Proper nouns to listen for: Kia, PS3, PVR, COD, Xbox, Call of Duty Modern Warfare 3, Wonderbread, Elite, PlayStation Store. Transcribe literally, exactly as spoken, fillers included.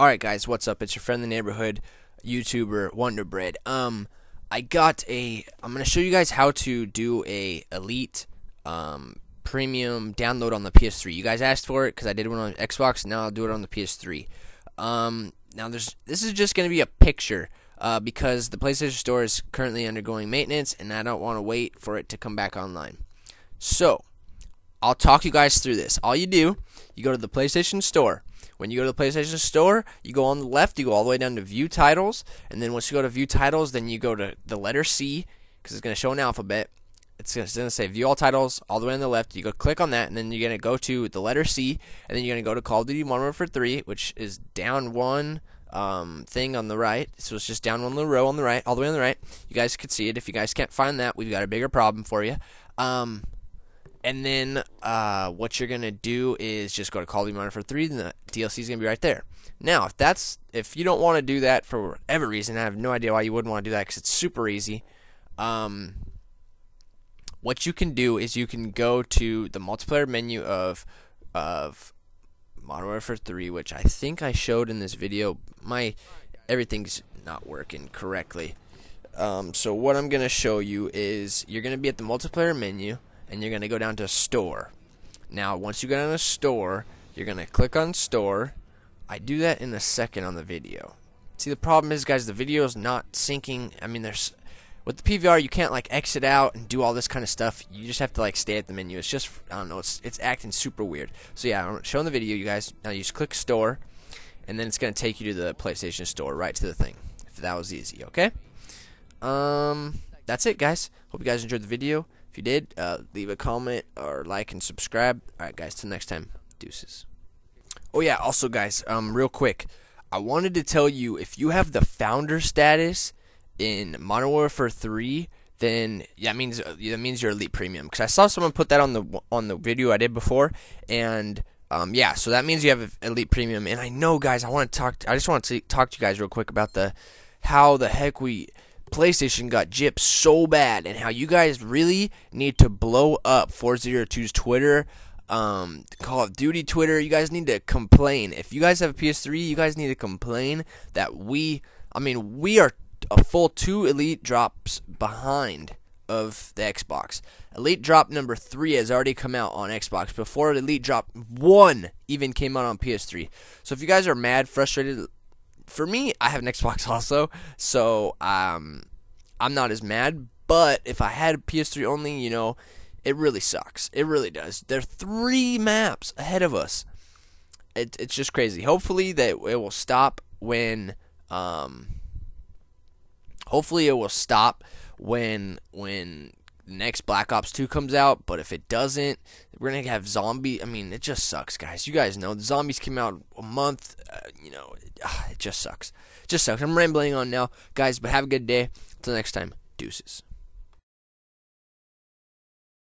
Alright guys, what's up? It's your friend the neighborhood YouTuber Wonderbread. Um I got a I'm gonna show you guys how to do a elite um premium download on the P S three. You guys asked for it because I did one on Xbox, and now I'll do it on the P S three. Um now there's this is just gonna be a picture uh because the PlayStation Store is currently undergoing maintenance and I don't want to wait for it to come back online. So I'll talk you guys through this. All you do, you go to the PlayStation Store. When you go to the PlayStation Store, you go on the left, you go all the way down to View Titles, and then once you go to View Titles, then you go to the letter C, because it's going to show an alphabet. It's going to say View All Titles, all the way on the left. You go click on that, and then you're going to go to the letter C, and then you're going to go to Call of Duty Modern Warfare three, which is down one um, thing on the right. So it's just down one little row on the right, all the way on the right. You guys could see it. If you guys can't find that, we've got a bigger problem for you. Um... And then uh, what you're going to do is just go to Call of Duty Modern Warfare three, and the D L C is going to be right there. Now, if that's if you don't want to do that for whatever reason, I have no idea why you wouldn't want to do that because it's super easy. Um, what you can do is you can go to the multiplayer menu of, of Modern Warfare three, which I think I showed in this video. My everything's not working correctly. Um, so what I'm going to show you is you're going to be at the multiplayer menu, and you're going to go down to Store. Now, once you go down to Store, you're going to click on Store. I do that in a second on the video. See, the problem is, guys, the video is not syncing. I mean, there's with the P V R, you can't, like, exit out and do all this kind of stuff. You just have to, like, stay at the menu. It's just, I don't know, it's, it's acting super weird. So, yeah, I'm showing the video, you guys. Now, you just click Store, and then it's going to take you to the PlayStation Store, right to the thing. If that was easy, okay? Um, that's it, guys. Hope you guys enjoyed the video. If you did, uh, leave a comment or like and subscribe. Alright guys, till next time. Deuces. Oh yeah, also guys, um, real quick. I wanted to tell you, if you have the founder status in Modern Warfare three, then yeah, that means that means you're elite premium. Because I saw someone put that on the on the video I did before, and um, yeah, so that means you have elite premium. And I know, guys, I want to talk. I just want to talk to you guys real quick about the how the heck we. PlayStation got gypped so bad, and how you guys really need to blow up four zero two's Twitter, um, Call of Duty Twitter. You guys need to complain. If you guys have a P S three, you guys need to complain that we, I mean, we are a full two elite drops behind of the Xbox. Elite drop number three has already come out on Xbox before elite drop one even came out on P S three. So if you guys are mad, frustrated, for me, I have an Xbox also, so um, I'm not as mad, but if I had a P S three only, you know, it really sucks. It really does. There are three maps ahead of us. It, it's just crazy. Hopefully, that it will stop when, um, hopefully it will stop when, when next Black Ops two comes out, but if it doesn't, we're gonna have zombie. I mean, it just sucks, guys. You guys know the zombies came out a month. Uh, you know, it, uh, it just sucks. Just sucks. I'm rambling on now, guys. But have a good day. Till next time, deuces.